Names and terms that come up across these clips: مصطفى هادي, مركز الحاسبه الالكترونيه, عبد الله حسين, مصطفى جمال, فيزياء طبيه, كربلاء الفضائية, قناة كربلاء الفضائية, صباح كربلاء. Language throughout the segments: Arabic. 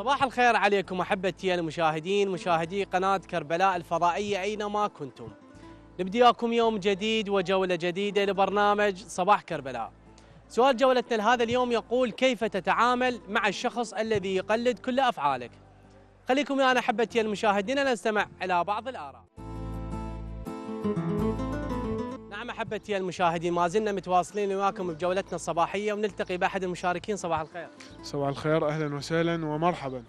صباح الخير عليكم أحبتي المشاهدين مشاهدي قناة كربلاء الفضائية أينما كنتم. نبدأ وياكم يوم جديد وجولة جديدة لبرنامج صباح كربلاء. سؤال جولتنا لهذا اليوم يقول: كيف تتعامل مع الشخص الذي يقلد كل أفعالك؟ خليكم يا أحبتي المشاهدين نستمع إلى بعض الآراء. نعم أحبتي المشاهدين، ما زلنا متواصلين وياكم بجولتنا الصباحية ونلتقي بأحد المشاركين. صباح الخير. صباح الخير، أهلا وسهلا ومرحبا.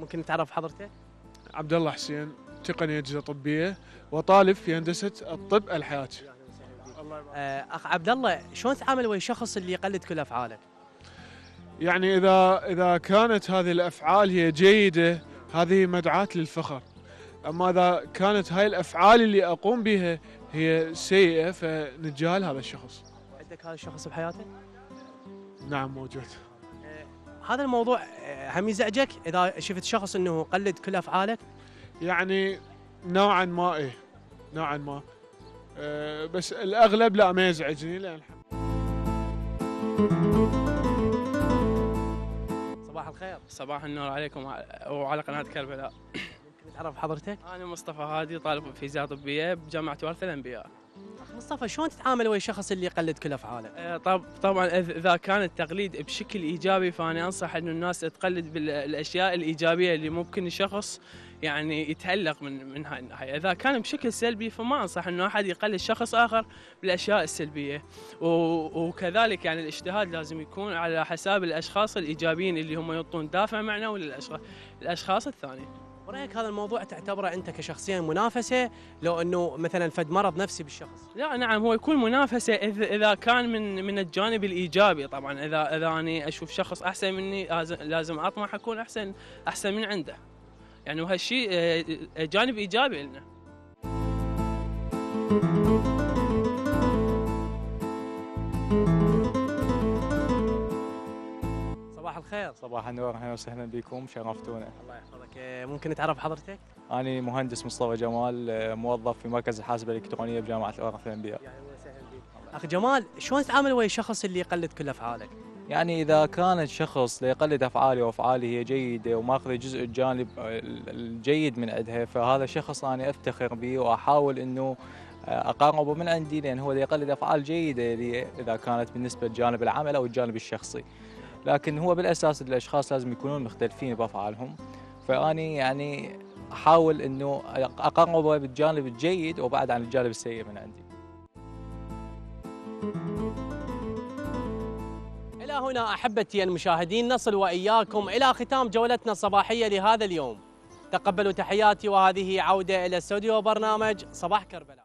ممكن نتعرف حضرتك؟ عبد الله حسين، تقني أجهزة طبية وطالب في هندسة الطب الحياتي. أخ عبد الله، شلون تتعامل ويا الشخص اللي يقلد كل أفعالك؟ يعني إذا كانت هذه الأفعال هي جيدة هذه مدعاة للفخر، أما إذا كانت هاي الأفعال اللي أقوم بها هي سيئة فنتجاهل هذا الشخص. عندك هذا الشخص بحياتك؟ نعم موجود. هذا الموضوع هم يزعجك إذا شفت شخص أنه قلد كل أفعالك؟ يعني نوعا ما إيه، نوعا ما، بس الأغلب لا ما يزعجني لأن صباح الخير. صباح النور عليكم وعلى قناة كربلاء. تعرف حضرتك؟ أنا مصطفى هادي، طالب فيزياء طبيه بجامعة وارث الأنبياء. مصطفى، شلون تتعامل ويا الشخص اللي يقلد كل أفعاله؟ طبعا إذا كان التقليد بشكل إيجابي فأنا أنصح إنه الناس تقلد بالأشياء الإيجابية اللي ممكن الشخص يعني يتهلق من هاي الناحية. إذا كان بشكل سلبي فما أنصح إنه أحد يقلد شخص آخر بالأشياء السلبية، وكذلك يعني الاجتهاد لازم يكون على حساب الأشخاص الإيجابيين اللي هم يعطون دافع معنوي للأشخاص الثانيين. برأيك هذا الموضوع تعتبره أنت كشخصيا منافسة لو أنه مثلا فد مرض نفسي بالشخص؟ لا نعم، هو يكون منافسة إذا كان من الجانب الإيجابي. طبعا إذا أنا أشوف شخص أحسن مني لازم أطمح أكون أحسن من عنده، يعني وهالشيء جانب إيجابي لنا. صباح الخير. صباح النور، اهلا وسهلا بكم، شرفتونا. الله يحفظك، ممكن نتعرف حضرتك؟ أنا مهندس مصطفى جمال، موظف في مركز الحاسبه الالكترونيه بجامعه وارث الانبياء. يعني وسهلا بك. اخ جمال، شلون تتعامل ويا الشخص اللي يقلد كل افعالك؟ يعني إذا كان الشخص يقلد أفعالي وأفعالي هي جيدة وماخذ الجزء الجانب الجيد من عندها فهذا الشخص أنا أفتخر به وأحاول إنه أقاربه من عندي، لأن هو يقلد أفعال جيدة لي إذا كانت بالنسبة لجانب العمل أو الجانب الشخصي. لكن هو بالأساس الأشخاص لازم يكونون مختلفين بأفعالهم، فأني يعني أحاول إنه أقاربه بالجانب الجيد وبعد عن الجانب السيء من عندي. هنا أحبتي المشاهدين نصل وإياكم إلى ختام جولتنا الصباحية لهذا اليوم. تقبلوا تحياتي وهذه عودة إلى استوديو برنامج صباح كربلاء.